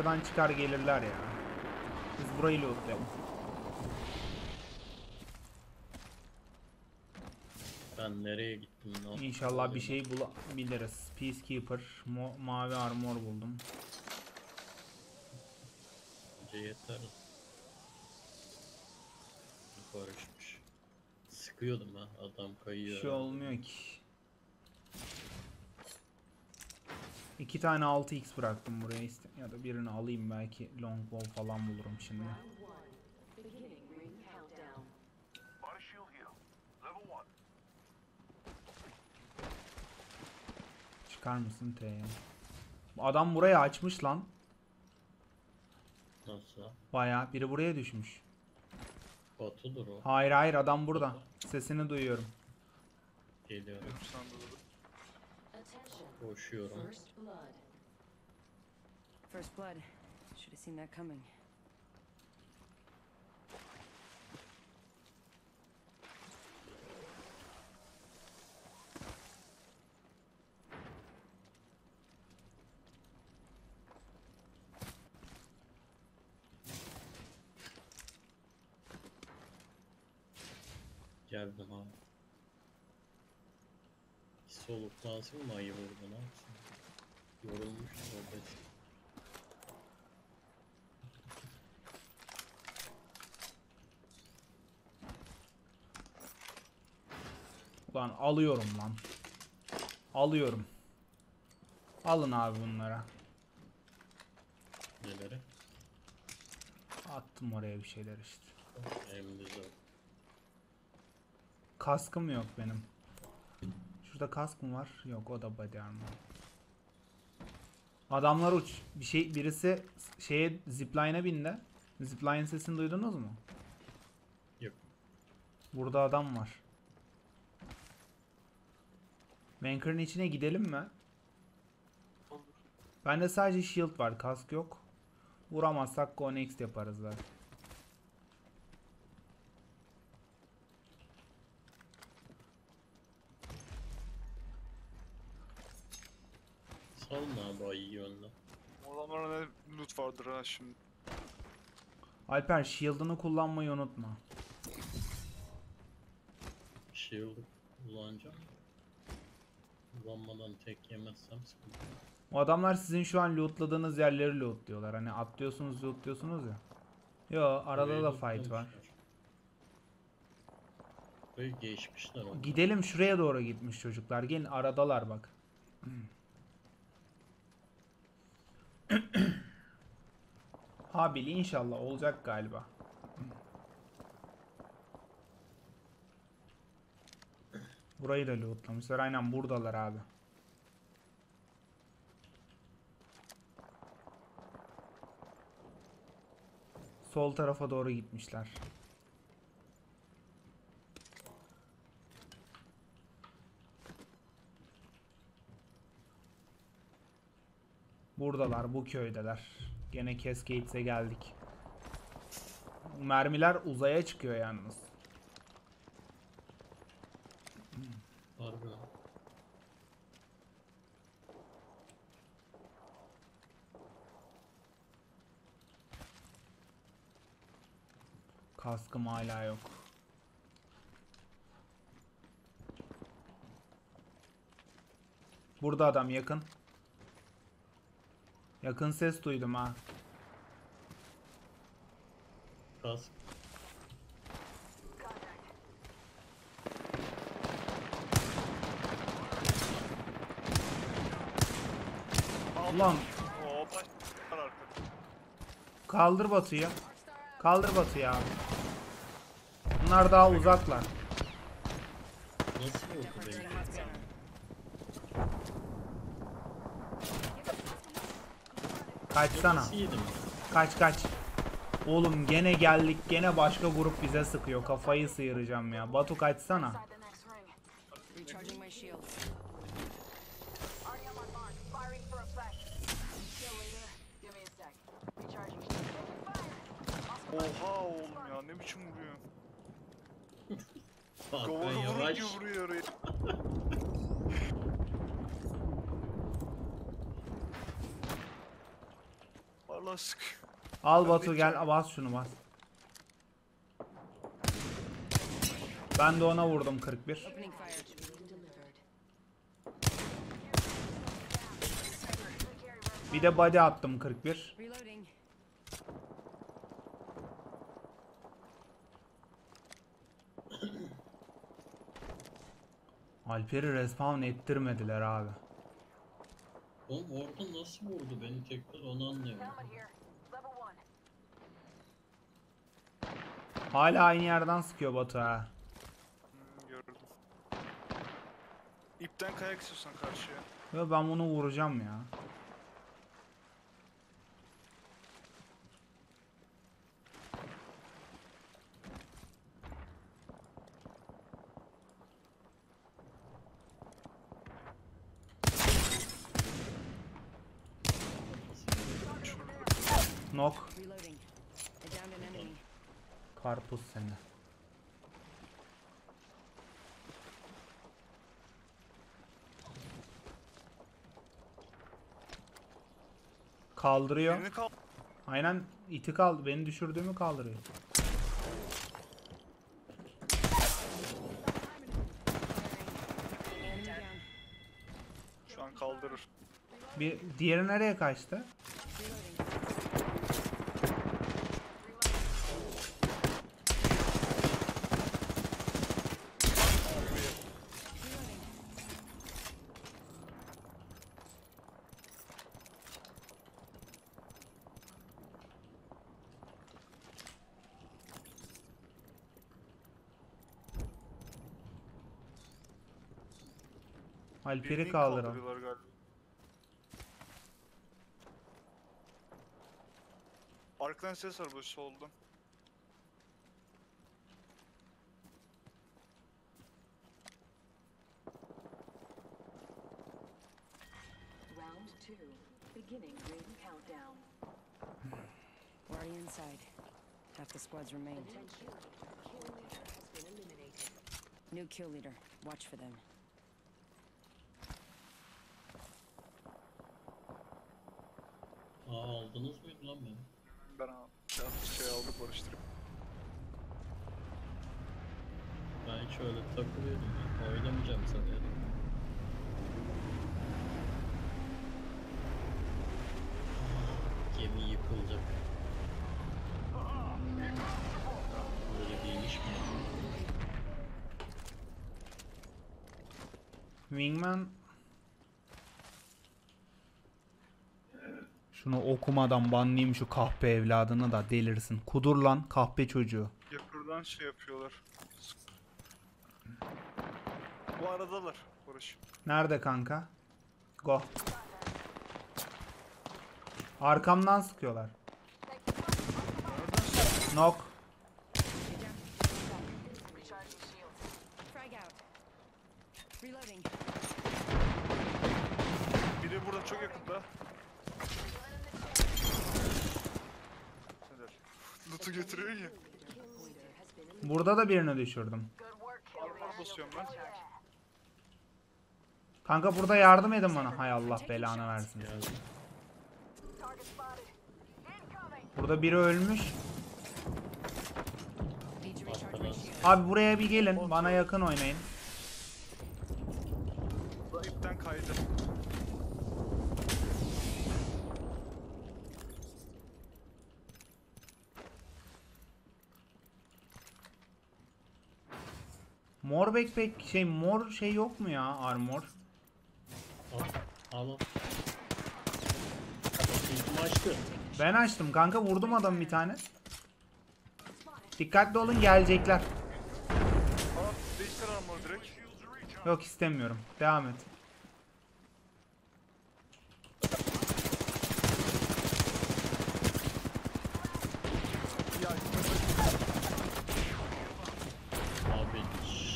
Buradan çıkar gelirler ya. Biz burayı lootlayalım. Ben nereye gittim lan? İnşallah bir şey bulabiliriz. Peacekeeper, mavi armor buldum. Yeter. Karışmış. Sıkıyordum ha, adam kayıyor. Bir şey olmuyor ki. 2 tane 6x bıraktım buraya, ya da birini alayım, belki longbow falan bulurum şimdi. Çıkar mısın T'ye? Adam burayı açmış lan. Nasıl? Bayağı biri buraya düşmüş. Batu'dur o. Hayır hayır, adam burada. Batu. Sesini duyuyorum. Geliyorum. Koşuyorum. First blood. Should have seen that coming. Geldim abi. Soluk lazım mı ayı burada, ne yapsın? Yorulmuş orada. Ulan alıyorum lan. Alıyorum. Alın abi bunlara. Neleri? Attım oraya bir şeyler işte. Elimizde. Kaskım yok benim. Şurada kask mı var? Yok, o da body armor. Adamlar uç. Birisi şeye, zipline'a bindi. Zipline sesini duydunuz mu? Yok. Burada adam var. Bunker'ın içine gidelim mi? Olur. Bende sadece shield var, kask yok. Vuramazsak go next yaparız zaten. Adamlara ne loot vardır ha şimdi. Alper, shield'ını kullanmayı unutma. Shield'ı kullanacağım. Kullanmadan tek yemezsem sıkıntı. O adamlar sizin şu an lootladığınız yerleri lootluyorlar. Hani atlıyorsunuz, lootluyorsunuz ya. Yo, arada buraya da fight var. Böyle geçmişler onlar. Gidelim, şuraya doğru gitmiş çocuklar. Gelin, aradalar bak. Habil inşallah olacak galiba. Burayı da lootlamışlar. Aynen buradalar abi. Sol tarafa doğru gitmişler. Buradalar, bu köydeler. Gene Cascades'e geldik. Mermiler uzaya çıkıyor yalnız. Harbi. Kaskım hala yok. Burada adam, yakın. Yakın ses duydum ha. Kask. Allah'ım. Kaldır Batu'yu. Kaldır Batu'yu abi. Bunlar daha uzaklar. Kaçsana. Kaç kaç. Oğlum gene geldik. Gene başka grup bize sıkıyor. Kafayı sıyıracağım ya. Batu kaçsana. Oha oğlum ya, ne biçim vuruyor. Yavaş. Allah sık. Al Batu gel, bas şunu bas. Ben de ona vurdum 41. Bir de body attım 41. Alper'i respawn ettirmediler abi. Oğlum orada nasıl vurdu beni tekrar, onu anlayamadım. Hala aynı yerden sıkıyor Batu ha. Gördüm. İpten kayak istiyorsan karşıya. Yo, ben bunu vuracağım ya. Nok. Karpuz seni. Kaldırıyor. Aynen iti kaldı. Beni düşürdüğümü kaldırıyor. Şu an kaldırır. Bir diğeri nereye kaçtı? Alper'i kaldıran. Arkadan ses var bu soldan. Round 2 beginning raid countdown. We're inside. Half the squads remain. New kill leader. Watch for them. Aldınız mıydı lan beni? Ben aldım. Şey aldık barıştırıp. Ben hiç öyle takılıyordum ya. Oynamayacağım sanıyordum. Gemi yıkılacak. Böyle bir iniş mi? Wingman. Şunu okumadan banlayayım şu kahpe evladını da delirsin. Kudur lan kahpe çocuğu. Yapırdan şey yapıyorlar. Bu aradalar. Barış. Nerede kanka? Go. Arkamdan sıkıyorlar. Knock. Biri burada çok yakında. Loot'u götürüyor ya. Burada da birini düşürdüm. Armor basıyorum ben. Kanka burada yardım edin bana. Hay Allah belanı versin. Burada biri ölmüş. Abi buraya bir gelin. Bana yakın oynayın. İpten kaydı. Mor backpack mor yok mu ya, armor? Al. Ben açtım kanka, vurdum adam bir tane. Dikkatli olun, gelecekler. Yok istemiyorum. Devam et.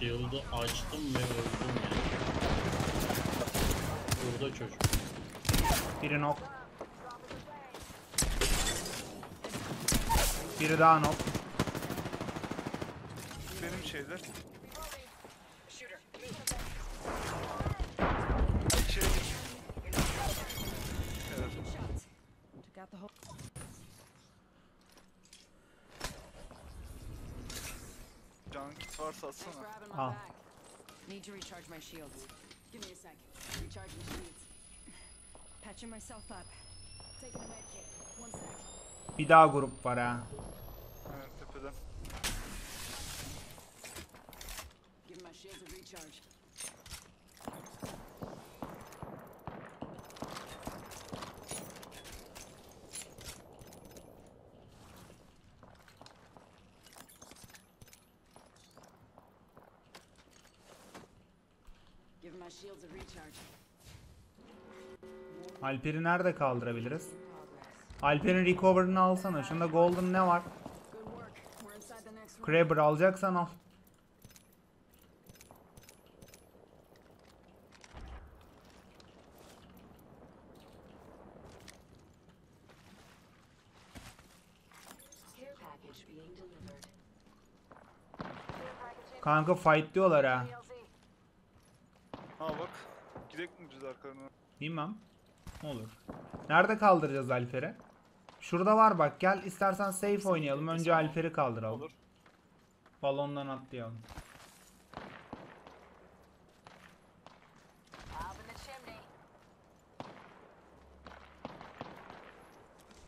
Yıldı açtım ve öldüm ya. Burada çocuk. Biri knock. Biri daha knock. Benim şeyler. Şey. Evet. Can kit varsa atsana. Al. Need to recharge my shields. Give me a sec. Recharging shields. Patching myself up. Taking a med kit. One sec. Bir daha grup var ha. Evet, tepeden. Give my shields a recharge. Alper'i nerede kaldırabiliriz? Alper'in recover'ını alsana. Şunda golden ne var? Crabber alacaksan al. Kanka fight diyorlar ha. Ha bak, gidek mi biz arkalarına? Bilmem. Olur. Nerede kaldıracağız Alper'i? Şurada var bak, gel istersen safe oynayalım. Önce Alper'i kaldıralım. Olur. Balondan atlayalım.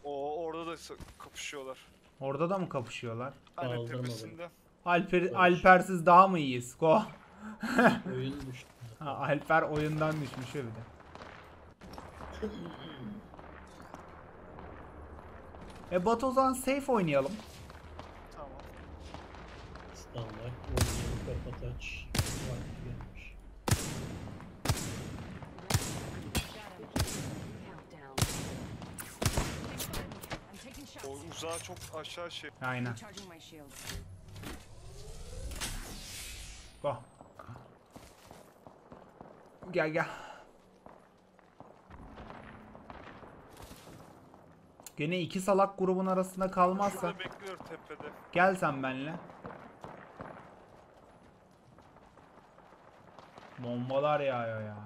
Oo, orada da kapışıyorlar. Orada da mı kapışıyorlar? Aynen, tepesinde. Alper'siz daha mı iyiyiz? Go. Oyun düştü. Ha, Alper oyundan düşmüş öyle. Batu, o zaman safe oynayalım. Tamam. Standart oyunu kapat aç. O uzağa çok aşağı şey. Aynen. Go. Gel gel. Gene iki salak grubun arasında kalmazsa. Gel sen benimle. Bombalar yağıyor ya.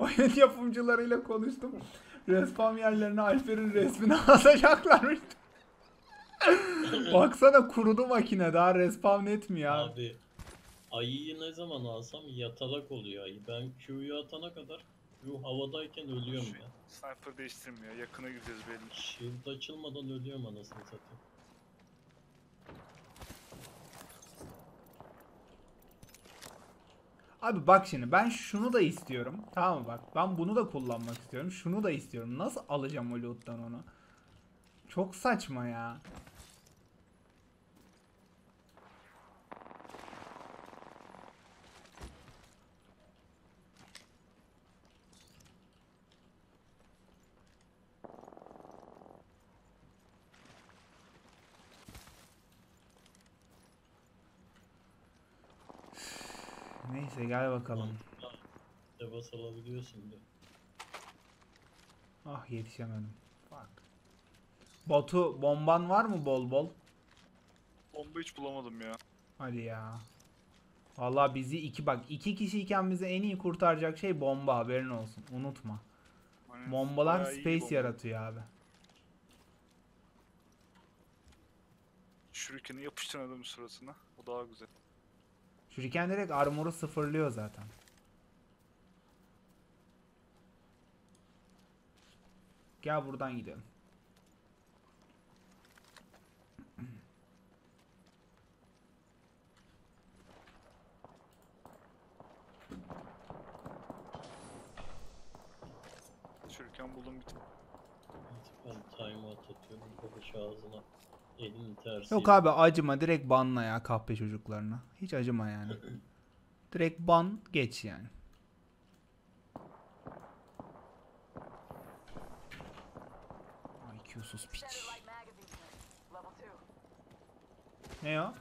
Oyun yapımcılarıyla konuştum. Respawn yerlerine Alper'in resmini asacaklarmış. Baksana kurudu makine, daha respawn etmiyor. Abi. Ayıyı ne zaman alsam yatalak oluyor ayı. Ben Q'yu atana kadar Q havadayken ölüyorum ya. Sniper değiştirmiyor. Yakına gideceğiz belli. Shield açılmadan ölüyorum anasını satayım. Abi bak şimdi ben şunu da istiyorum. Tamam mı bak, ben bunu da kullanmak istiyorum. Şunu da istiyorum. Nasıl alacağım o loot'tan onu? Çok saçma ya. Neyse gel bakalım. Bas alabiliyorsun da. Ah yetişemedim. Bak. Batu, bomban var mı bol bol? Bomba hiç bulamadım ya. Hadi ya. Vallahi bizi iki kişiyken bize en iyi kurtaracak şey bomba, haberin olsun. Unutma. Aynen. Bombalar space bomba yaratıyor abi. Şurikini yapıştırın adamın sırasına. O daha güzel. Şuriken direkt armoru sıfırlıyor zaten. Gel buradan gidelim. Şuriken buldum bir tane. Ben time out atıyorum. Kapış ağzına. Yok abi acıma, direkt banla ya kahpe çocuklarına. Hiç acıma yani. Direkt ban geç yani. IQ'suz piç. Ne o?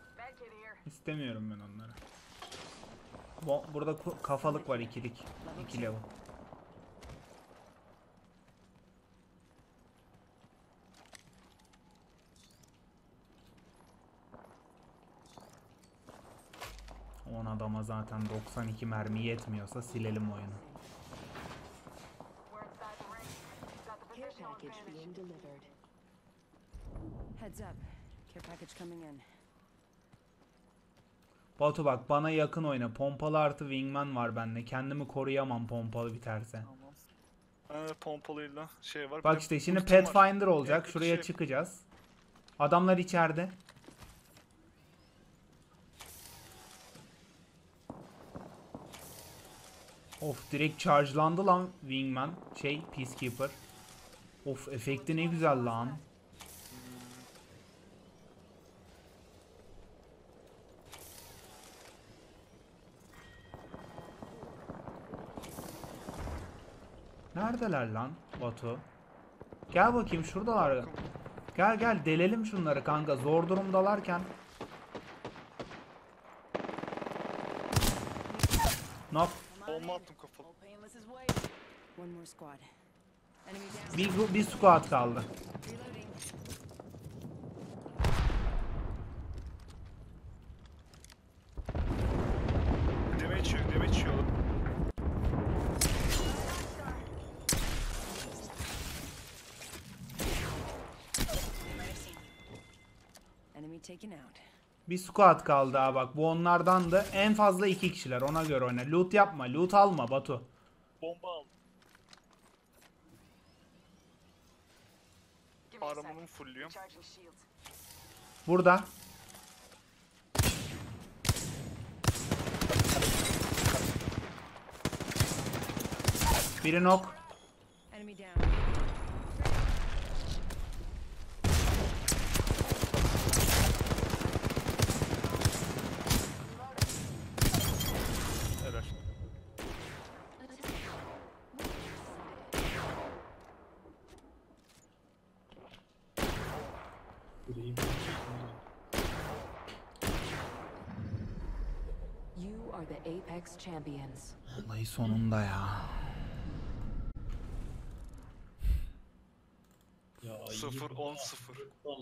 İstemiyorum ben onları. Burada kafalık var, ikilik. İki level. Adama zaten 92 mermi yetmiyorsa silelim oyunu. Batu bak bana yakın oyna. Pompalı artı wingman var bende. Kendimi koruyamam pompalı biterse. Tamam. Pompalıyla şey var. Bak işte şimdi Pathfinder olacak. Yani şuraya çıkacağız. Adamlar içeride. Of direkt charge'landı lan Wingman. Şey Peacekeeper. Of efekti ne güzel lan. Neredeler lan Batu? Gel bakayım şuradalar. Gel gel delelim şunları kanka, zor durumdalarken. Nop. Bomba attım kafama. Bir squad kaldı. Deme içiyor. Bir squad kaldı ha bak, bu onlardan da en fazla 2 kişiler, ona göre oyna. Loot yapma, loot alma Batu. Bomba al. Armamı fulluyorum. Burada. Biri knock. Vallahi sonunda ya. Ya 0-10-0.